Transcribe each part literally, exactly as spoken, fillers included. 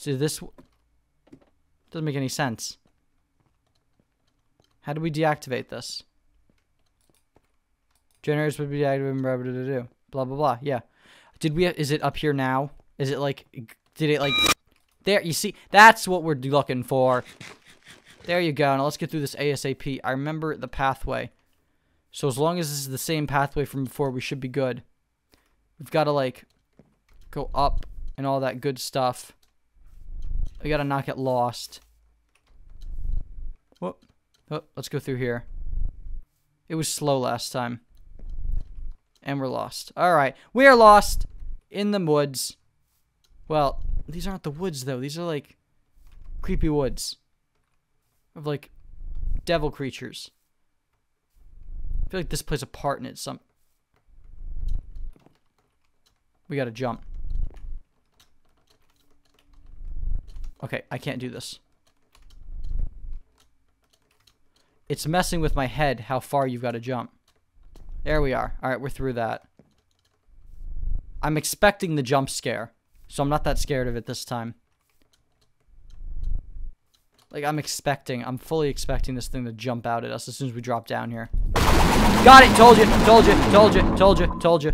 So this doesn't make any sense. How do we deactivate this? Generators would be deactivated. Blah blah blah. Blah blah blah. Yeah. Did we? Is it up here now? Is it like? Did it like? There. You see? That's what we're looking for. There you go. Now let's get through this ASAP. I remember the pathway. So as long as this is the same pathway from before, we should be good. We've got to like go up and all that good stuff. We got to not get lost. Whoop. Oh, let's go through here. It was slow last time. And we're lost. Alright. We are lost in the woods. Well, these aren't the woods, though. These are, like, creepy woods. Of, like, devil creatures. I feel like this plays a part in it. Some... We gotta jump. Okay, I can't do this. It's messing with my head how far you've got to jump. There we are. All right, we're through that. I'm expecting the jump scare, so I'm not that scared of it this time. Like, I'm expecting. I'm fully expecting this thing to jump out at us as soon as we drop down here. Got it! Told you! Told you! Told you! Told you! Told you!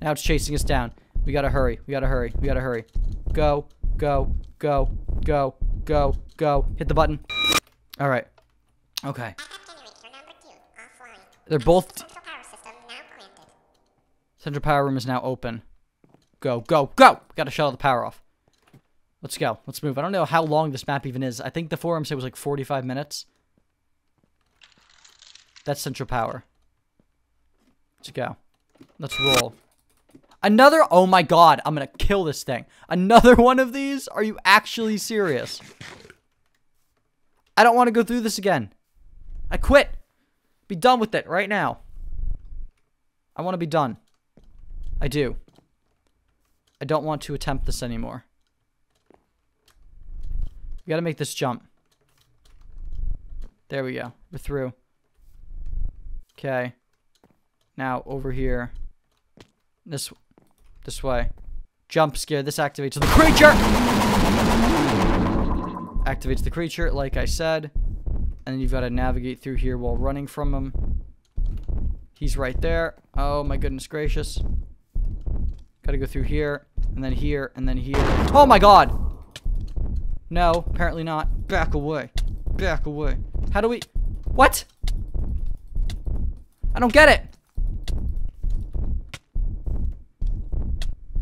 Now it's chasing us down. We gotta hurry. We gotta hurry. We gotta hurry. Go. Go. Go. Go. Go. Go. Hit the button. All right. Okay. They're both... Central power room is now open. Go, go, go! Gotta shut all the power off. Let's go. Let's move. I don't know how long this map even is. I think the forum said it was like forty-five minutes. That's central power. Let's go. Let's roll. Another... Oh my god, I'm gonna kill this thing. Another one of these? Are you actually serious? I don't want to go through this again. I quit. Be done with it right now. I want to be done. I do. I don't want to attempt this anymore. We got to make this jump. There we go. We're through. Okay. Now over here. This this way. Jump scare. This activates the creature. Activates the creature, like I said. And you've got to navigate through here while running from him. He's right there. Oh my goodness gracious. Gotta go through here, and then here, and then here. Oh my god! No, apparently not. Back away. Back away. How do we... What? I don't get it!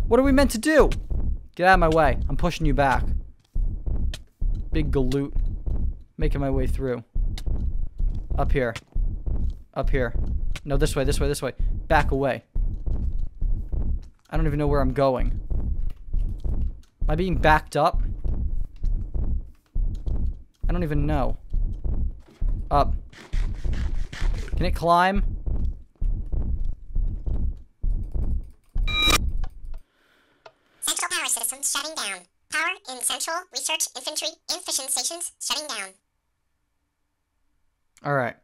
What are we meant to do? Get out of my way. I'm pushing you back. Big galoot. Making my way through. Up here. Up here. No, this way, this way, this way. Back away. I don't even know where I'm going. Am I being backed up? I don't even know. Up. Can it climb? Central power systems shutting down. Power in Central Research Infantry Infusion Stations shutting down. Alright.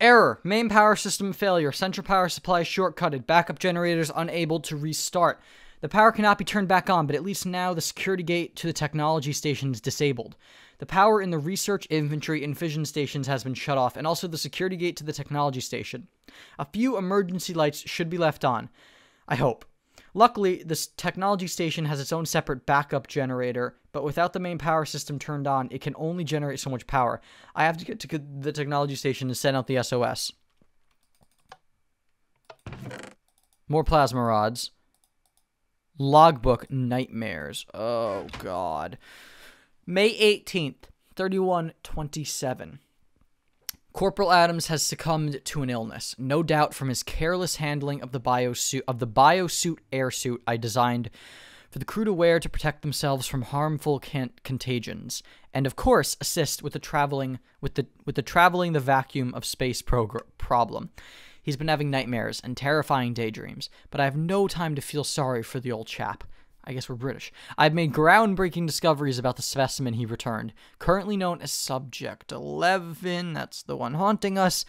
Error. Main power system failure. Central power supply shortcutted. Backup generators unable to restart. The power cannot be turned back on, but at least now the security gate to the technology station is disabled. The power in the research, infantry, and fission stations has been shut off, and also the security gate to the technology station. A few emergency lights should be left on. I hope. Luckily, this technology station has its own separate backup generator, but without the main power system turned on, it can only generate so much power. I have to get to the technology station to send out the S O S. More plasma rods. Logbook nightmares. Oh, God. May eighteenth, thirty-one twenty-seven. Corporal Adams has succumbed to an illness, no doubt from his careless handling of the biosuit of the biosuit airsuit I designed for the crew to wear to protect themselves from harmful can contagions, and of course assist with the traveling with the with the traveling the vacuum of space problem. He's been having nightmares and terrifying daydreams, but I have no time to feel sorry for the old chap. I guess we're British. I've made groundbreaking discoveries about the specimen he returned, currently known as Subject eleven. That's the one haunting us.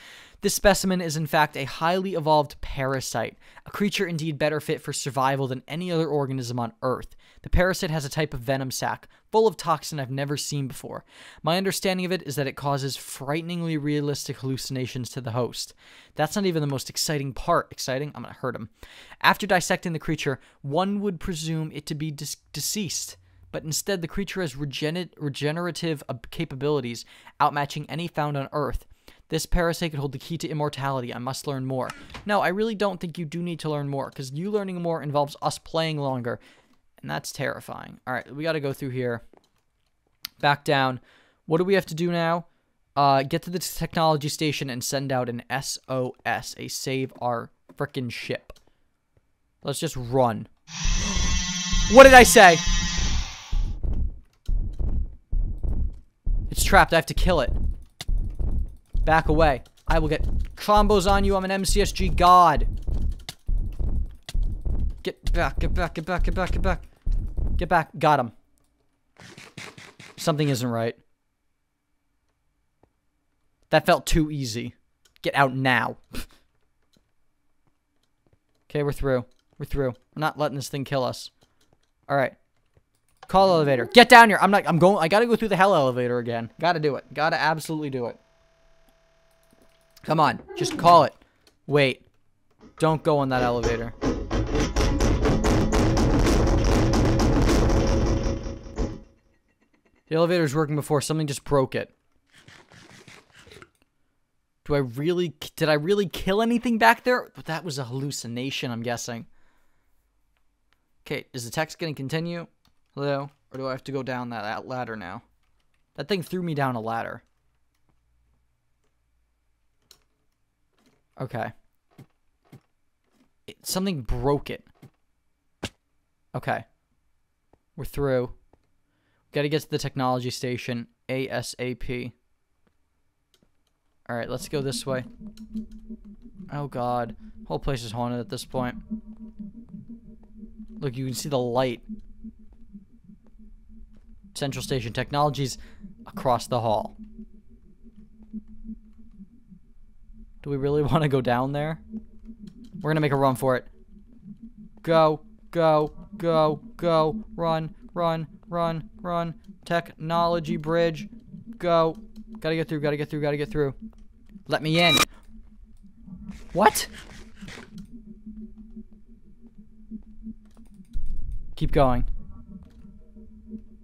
This specimen is in fact a highly evolved parasite, a creature indeed better fit for survival than any other organism on Earth. The parasite has a type of venom sac, full of toxin I've never seen before. My understanding of it is that it causes frighteningly realistic hallucinations to the host. That's not even the most exciting part. Exciting? I'm gonna hurt him. After dissecting the creature, one would presume it to be dis- deceased. But instead the creature has regener- regenerative capabilities outmatching any found on Earth. This parasite could hold the key to immortality. I must learn more. No, I really don't think you do need to learn more, because you learning more involves us playing longer, and that's terrifying. All right, we got to go through here. Back down. What do we have to do now? Uh, get to the technology station and send out an S O S, a save our frickin' ship. Let's just run. What did I say? It's trapped. I have to kill it. Back away. I will get combos on you. I'm an M C S G god. Get back. Get back. Get back. Get back. Get back. Get back. Got him. Something isn't right. That felt too easy. Get out now. Okay, we're through. We're through. We're not letting this thing kill us. All right. Call elevator. Get down here. I'm not, I'm going, I gotta go through the hell elevator again. Gotta do it. Gotta absolutely do it. Come on. Just call it. Wait. Don't go on that elevator. The elevator's working before. Something just broke it. Do I really, did I really kill anything back there? But that was a hallucination, I'm guessing. Okay. Is the text gonna continue? Hello? Or do I have to go down that ladder now? That thing threw me down a ladder. Okay. It, something broke it. Okay. We're through. Gotta get to the technology station ASAP. Alright, let's go this way. Oh god. Whole place is haunted at this point. Look, you can see the light. Central Station Technologies across the hall. Do we really want to go down there? We're going to make a run for it. Go, go, go, go. Run, run, run, run. Technology bridge. Go. Got to get through, got to get through, got to get through. Let me in. What? Keep going.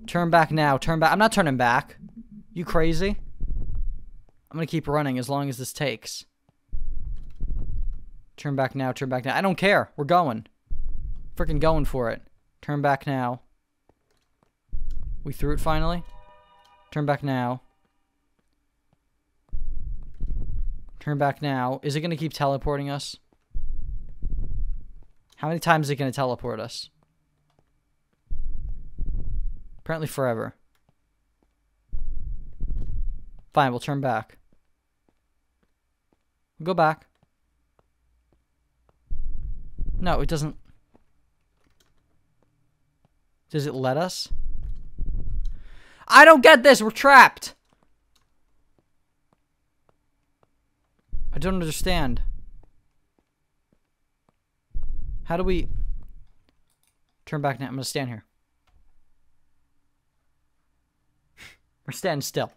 Turn back now. Turn back. I'm not turning back. You crazy? I'm going to keep running as long as this takes. Turn back now. Turn back now. I don't care. We're going. Freaking going for it. Turn back now. We threw it finally. Turn back now. Turn back now. Is it going to keep teleporting us? How many times is it going to teleport us? Apparently forever. Fine, we'll turn back. We'll go back. No, it doesn't. Does it let us? I don't get this! We're trapped! I don't understand. How do we... Turn back now. I'm gonna stand here. We're standing still.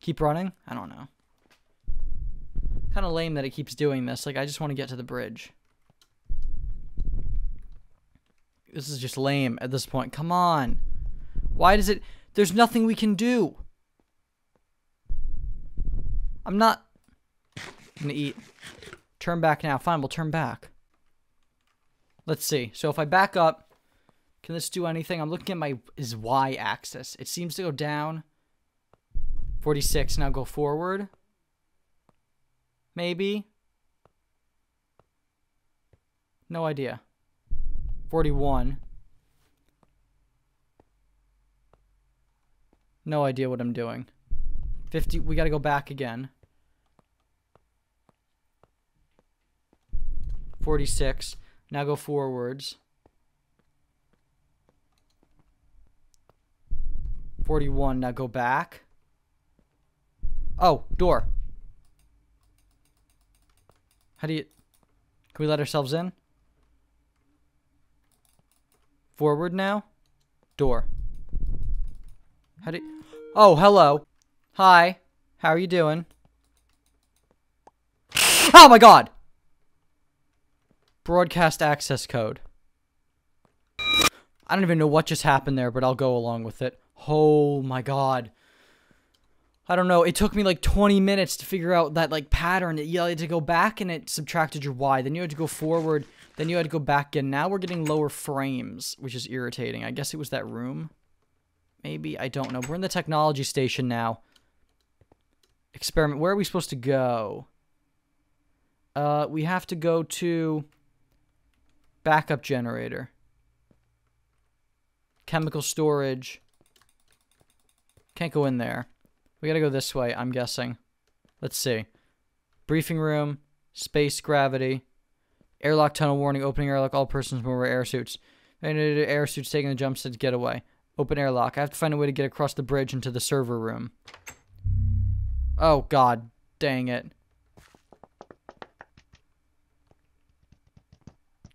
Keep running? I don't know. Kind of lame that it keeps doing this. Like, I just want to get to the bridge. This is just lame at this point. Come on. Why does it... There's nothing we can do. I'm not... I'm gonna eat. Turn back now. Fine, we'll turn back. Let's see. So if I back up... Can this do anything? I'm looking at my is Y axis. It seems to go down. forty-six. Now go forward. Maybe. No idea. forty-one. No idea what I'm doing. fifty. We gotta go back again. forty-six. Now go forwards. forty-one, now go back. Oh, door. How do you... Can we let ourselves in? Forward now? Door. How do you... Oh, hello. Hi. How are you doing? Oh my god! Broadcast access code. I don't even know what just happened there, but I'll go along with it. Oh my god. I don't know. It took me like twenty minutes to figure out that like pattern. You had to go back and it subtracted your Y. Then you had to go forward. Then you had to go back again. Now we're getting lower frames, which is irritating. I guess it was that room. Maybe. I don't know. We're in the technology station now. Experiment. Where are we supposed to go? Uh, we have to go to backup generator. Chemical storage. Can't go in there. We gotta go this way, I'm guessing. Let's see. Briefing room, space gravity, airlock tunnel warning, opening airlock, all persons will wear airsuits. Airsuits taking the jump set to get away. Open airlock. I have to find a way to get across the bridge into the server room. Oh, god dang it.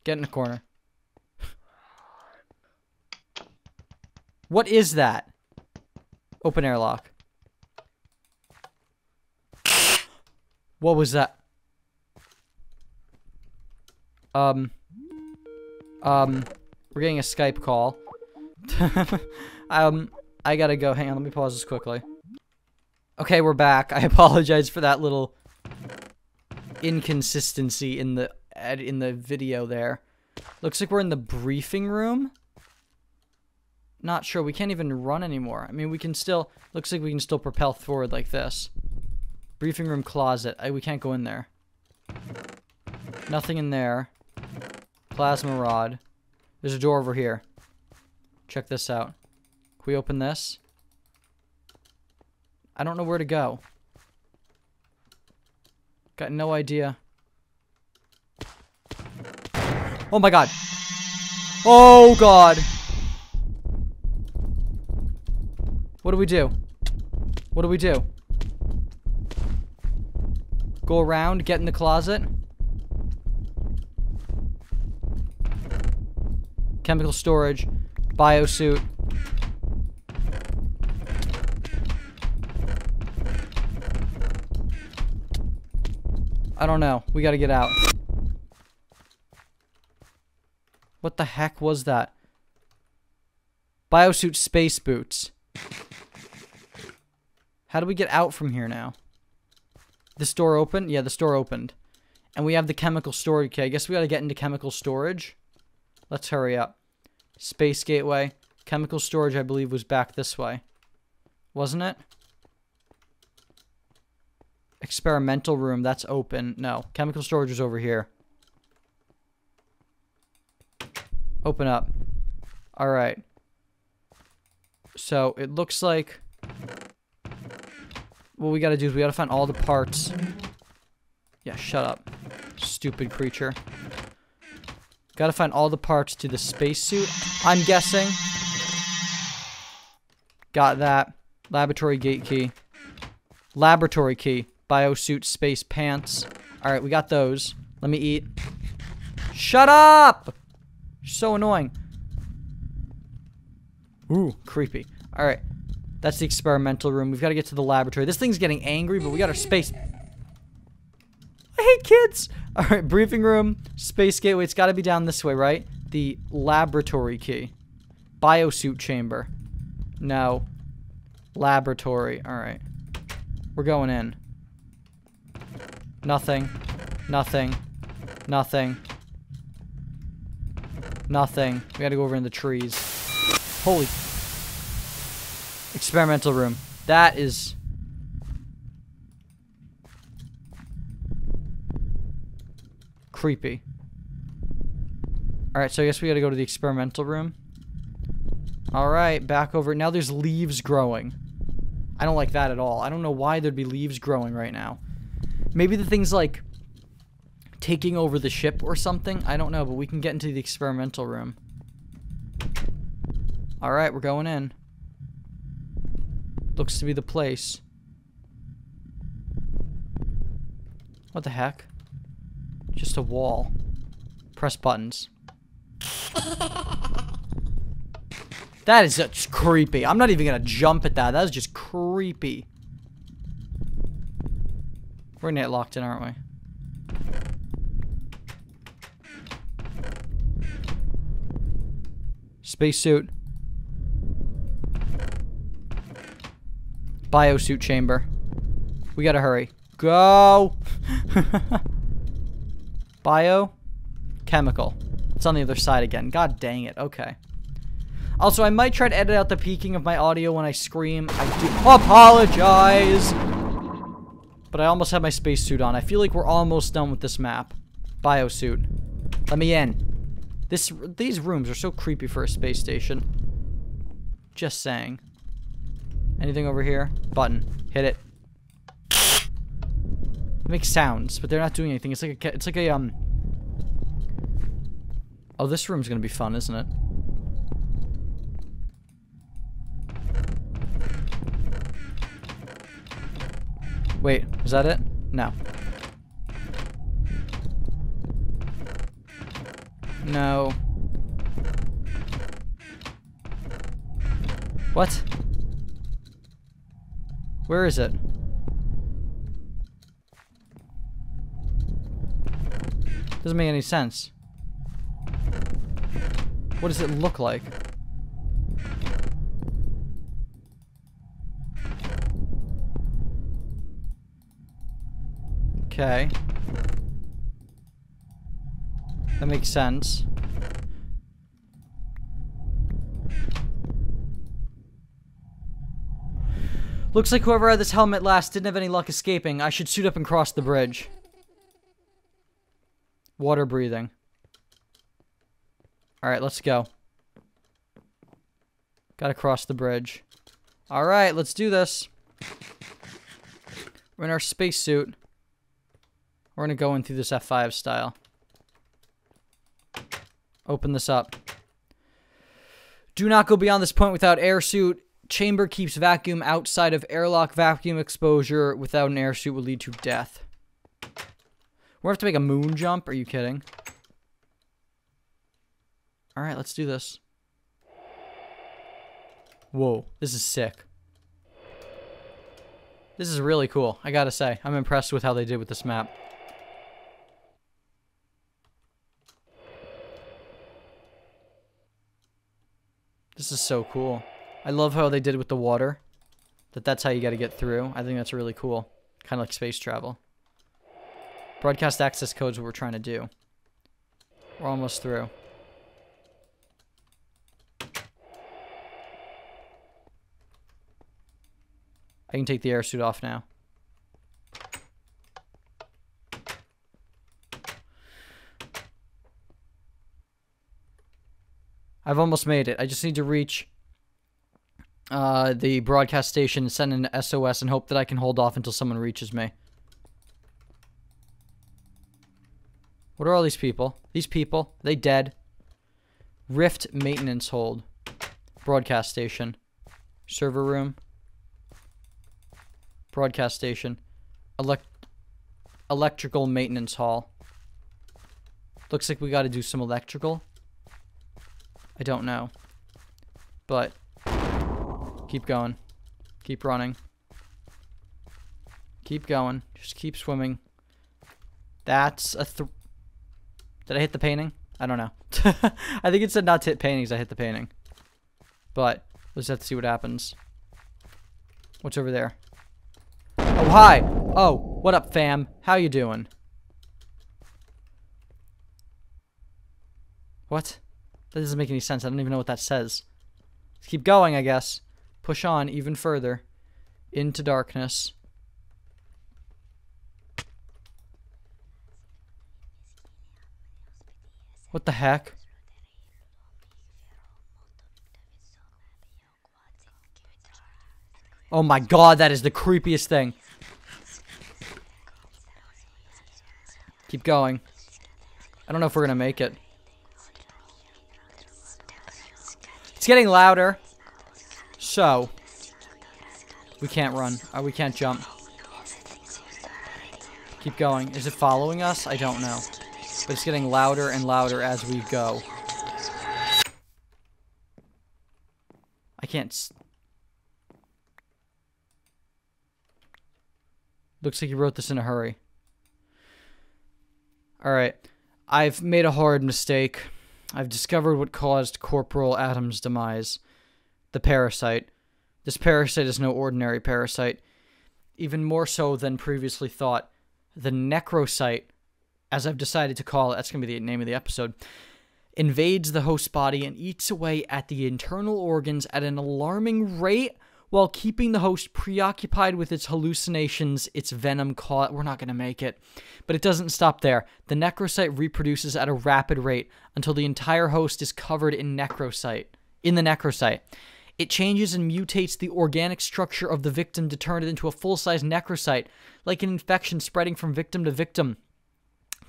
Get in the corner. What is that? Open airlock. What was that? Um. Um. We're getting a Skype call. um. I gotta go. Hang on. Let me pause this quickly. Okay, we're back. I apologize for that little inconsistency in the in the video there. Looks like we're in the briefing room. Not sure. We can't even run anymore. I mean, we can still. Looks like we can still propel forward like this. Briefing room closet. I, we can't go in there. Nothing in there. Plasma rod. There's a door over here. Check this out. Can we open this? I don't know where to go. Got no idea. Oh my god. Oh god. What do we do? What do we do? Go around, get in the closet. Chemical storage, biosuit. I don't know. We gotta get out. What the heck was that? Biosuit space boots. How do we get out from here now? This door open? Yeah, this door opened. And we have the chemical storage key. I guess we gotta get into chemical storage. Let's hurry up. Space gateway. Chemical storage, I believe, was back this way. Wasn't it? Experimental room. That's open. No. Chemical storage was over here. Open up. Alright. So, it looks like... what we gotta do is we gotta find all the parts. Yeah, shut up. Stupid creature. Gotta find all the parts to the spacesuit, I'm guessing. Got that. Laboratory gate key. Laboratory key. Biosuit space pants. Alright, we got those. Let me eat. Shut up! So annoying. Ooh, creepy. Alright. That's the experimental room. We've got to get to the laboratory. This thing's getting angry, but we got our space. I hate kids. All right, briefing room, space gateway. It's got to be down this way, right? The laboratory key. Biosuit chamber. No. Laboratory. All right. We're going in. Nothing. Nothing. Nothing. Nothing. We got to go over in the trees. Holy... experimental room. That is... creepy. Alright, so I guess we gotta go to the experimental room. Alright, back over. Now there's leaves growing. I don't like that at all. I don't know why there'd be leaves growing right now. Maybe the thing's like... taking over the ship or something? I don't know, but we can get into the experimental room. Alright, we're going in. Looks to be the place. What the heck? Just a wall. Press buttons. That is just creepy. I'm not even gonna jump at that. That is just creepy. We're gonna get locked in, aren't we? Spacesuit. Biosuit chamber. We gotta hurry. Go! Bio. Chemical. It's on the other side again. God dang it. Okay. Also, I might try to edit out the peaking of my audio when I scream. I do apologize! But I almost have my spacesuit on. I feel like we're almost done with this map. Biosuit. Let me in. This, these rooms are so creepy for a space station. Just saying. Anything over here? Button. Hit it. It makes sounds, but they're not doing anything. It's like a, it's like a, um... Oh, this room's gonna be fun, isn't it? Wait, is that it? No. No. What? Where is it? Doesn't make any sense. What does it look like? Okay. That makes sense. Looks like whoever had this helmet last didn't have any luck escaping. I should suit up and cross the bridge. Water breathing. Alright, let's go. Gotta cross the bridge. Alright, let's do this. We're in our spacesuit. We're gonna go in through this F five style. Open this up. Do not go beyond this point without airsuit. Chamber keeps vacuum outside of airlock. Vacuum exposure without an airsuit will lead to death. We're gonna have to make a moon jump. Are you kidding? Alright, let's do this. Whoa, this is sick. This is really cool, I gotta say. I'm impressed with how they did with this map. This is so cool. I love how they did with the water. That that's how you gotta get through. I think that's really cool. Kind of like space travel. Broadcast access code's what we're trying to do. We're almost through. I can take the airsuit off now. I've almost made it. I just need to reach uh, the broadcast station and send an S O S and hope that I can hold off until someone reaches me. What are all these people? These people, they dead. Rift maintenance hold. Broadcast station. Server room. Broadcast station. Elect electrical maintenance hall. Looks like we gotta do some electrical. I don't know. But keep going. Keep running. Keep going. Just keep swimming. That's a th- Did I hit the painting? I don't know. I think it said not to hit paintings. I hit the painting. But let's have to see what happens. What's over there? Oh, hi. Oh, what up, fam? How you doing? What? That doesn't make any sense. I don't even know what that says. Let's keep going, I guess. Push on even further. Into darkness. What the heck? Oh my god, that is the creepiest thing. Keep going. I don't know if we're gonna make it. It's getting louder. So. We can't run. Uh, we can't jump. Keep going. Is it following us? I don't know. But it's getting louder and louder as we go. I can't... S Looks like he wrote this in a hurry. Alright. I've made a horrid mistake. I've discovered what caused Corporal Adams' demise. The parasite. This parasite is no ordinary parasite. Even more so than previously thought. The necrocyte, as I've decided to call it, that's going to be the name of the episode, invades the host body and eats away at the internal organs at an alarming rate while keeping the host preoccupied with its hallucinations, its venom caught. We're not going to make it. But it doesn't stop there. The necrocyte reproduces at a rapid rate until the entire host is covered in necrocyte. In the necrocyte. It changes and mutates the organic structure of the victim to turn it into a full-size necrocyte, like an infection spreading from victim to victim,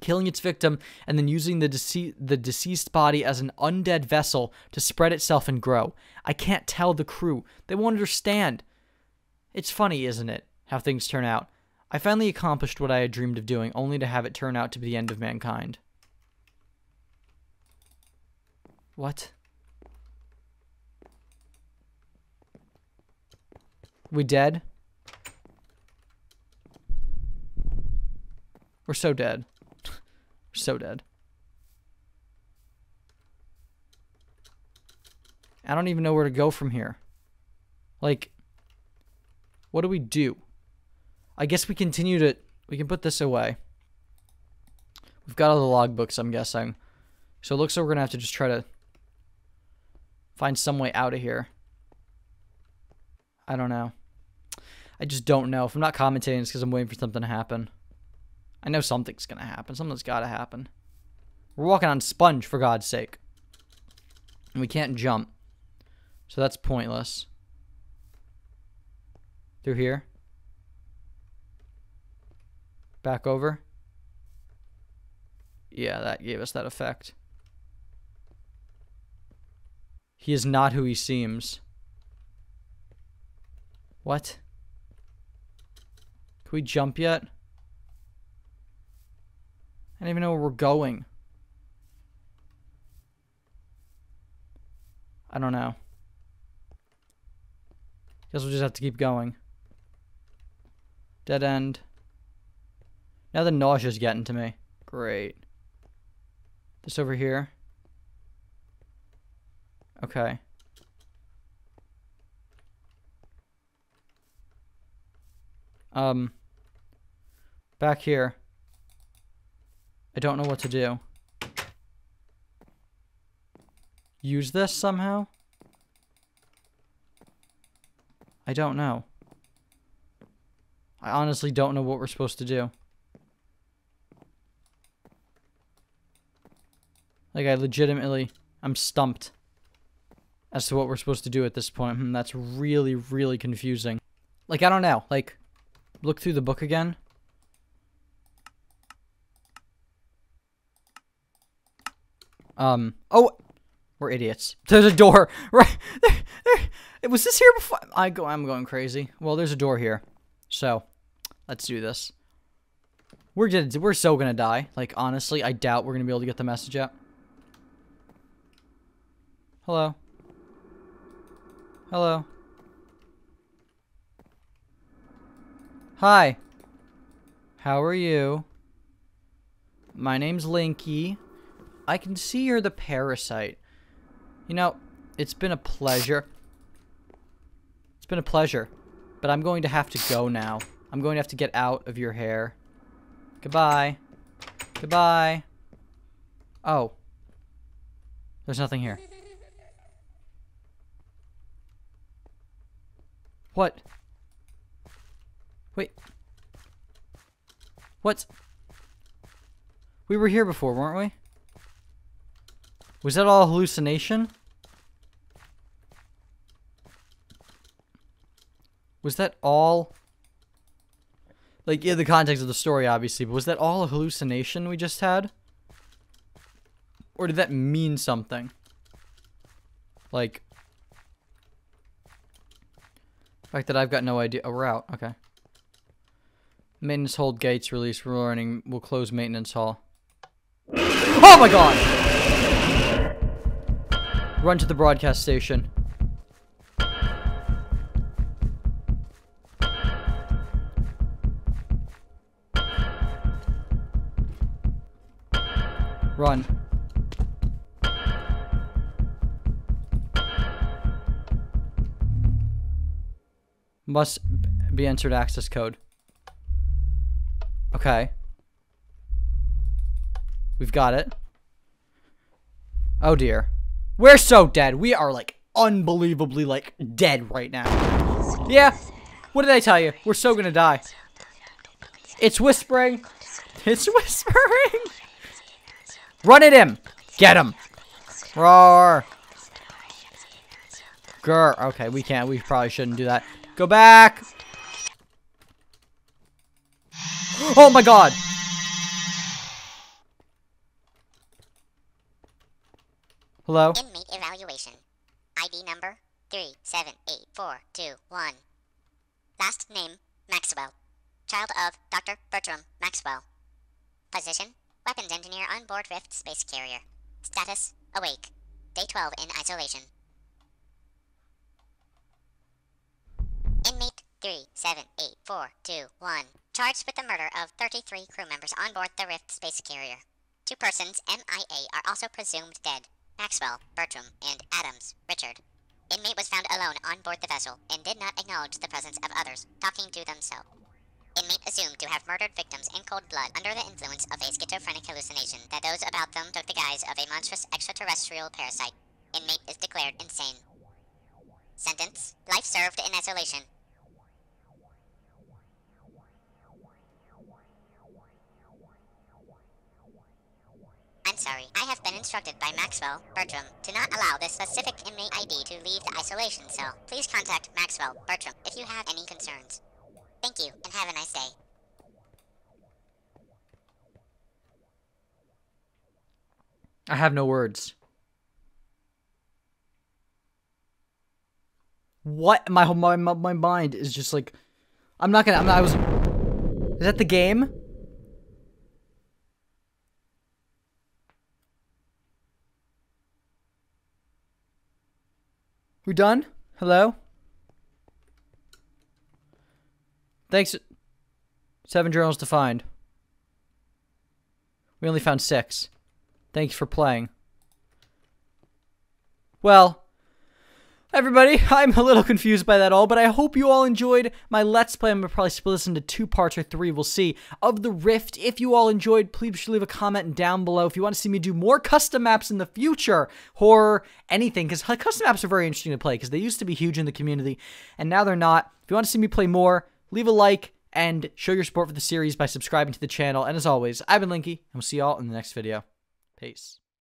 killing its victim, and then using the, dece the deceased body as an undead vessel to spread itself and grow. I can't tell the crew. They won't understand. It's funny, isn't it, how things turn out? I finally accomplished what I had dreamed of doing, only to have it turn out to be the end of mankind. What? We dead? We're so dead. We're so dead. I don't even know where to go from here. Like, what do we do? I guess we continue to... We can put this away. We've got all the logbooks, I'm guessing. So it looks like we're going to have to just try to find some way out of here. I don't know. I just don't know. If I'm not commentating, it's because I'm waiting for something to happen. I know something's going to happen. Something's got to happen. We're walking on sponge, for God's sake. And we can't jump. So that's pointless. Through here. Back over. Yeah, that gave us that effect. He is not who he seems. What? Can we jump yet? I don't even know where we're going. I don't know. Guess we'll just have to keep going. Dead end. Now the nausea's getting to me. Great. This over here. Okay. Um, back here. I don't know what to do. Use this somehow? I don't know. I honestly don't know what we're supposed to do. Like, I legitimately, I'm stumped as to what we're supposed to do at this point. Hmm, that's really, really confusing. Like, I don't know. Like... Look through the book again. Um. Oh, we're idiots. There's a door right there. There. Was this here before? I go. I'm going crazy. Well, there's a door here, so let's do this. We're dead. We're so gonna die. Like honestly, I doubt we're gonna be able to get the message out. Hello. Hello. Hi. How are you? My name's Linky. I can see you're the parasite. You know, it's been a pleasure. It's been a pleasure. But I'm going to have to go now. I'm going to have to get out of your hair. Goodbye. Goodbye. Oh. There's nothing here. What? Wait. What? We were here before, weren't we? Was that all hallucination? Was that all... Like, in the context of the story, obviously, but was that all a hallucination we just had? Or did that mean something? Like... The fact that I've got no idea... Oh, we're out. Okay. Maintenance hold gates release. Running will close maintenance hall. Oh my god! Run to the broadcast station. Run. Must be entered access code. Okay. We've got it. Oh dear. We're so dead. We are like unbelievably like dead right now. Yeah. What did I tell you? We're so gonna die. It's whispering. It's whispering. Run at him! Get him! Roar! Grr. Okay, we can't. We probably shouldn't do that. Go back! Oh my god! Hello? Inmate evaluation. I D number three seven eight four two one. Last name, Maxwell. Child of Doctor Bertram Maxwell. Position? Weapons engineer on board Rift Space Carrier. Status, awake. Day twelve in isolation. Inmate three seven eight four two one. Charged with the murder of thirty-three crew members on board the Rift Space Carrier. Two persons, M I A, are also presumed dead. Maxwell, Bertram, and Adams, Richard. Inmate was found alone on board the vessel and did not acknowledge the presence of others, talking to themselves. Inmate assumed to have murdered victims in cold blood under the influence of a schizophrenic hallucination that those about them took the guise of a monstrous extraterrestrial parasite. Inmate is declared insane. Sentence, life served in isolation. I'm sorry, I have been instructed by Maxwell, Bertram, to not allow this specific inmate I D to leave the isolation cell. Please contact Maxwell, Bertram, if you have any concerns. Thank you, and have a nice day. I have no words. What? My whole my, my mind is just like, I'm not gonna. I'm not, I was. Is that the game? We done? Hello? Thanks. Seven journals to find. We only found six. Thanks for playing. Well, everybody, I'm a little confused by that all, but I hope you all enjoyed my Let's Play. I'm going to probably split this into two parts or three, we'll see, of The Rift. If you all enjoyed, please leave a comment down below. If you want to see me do more custom maps in the future, horror, anything, because custom maps are very interesting to play, because they used to be huge in the community, and now they're not. If you want to see me play more, leave a like and show your support for the series by subscribing to the channel. And as always, I've been Linky, and we'll see y'all in the next video. Peace.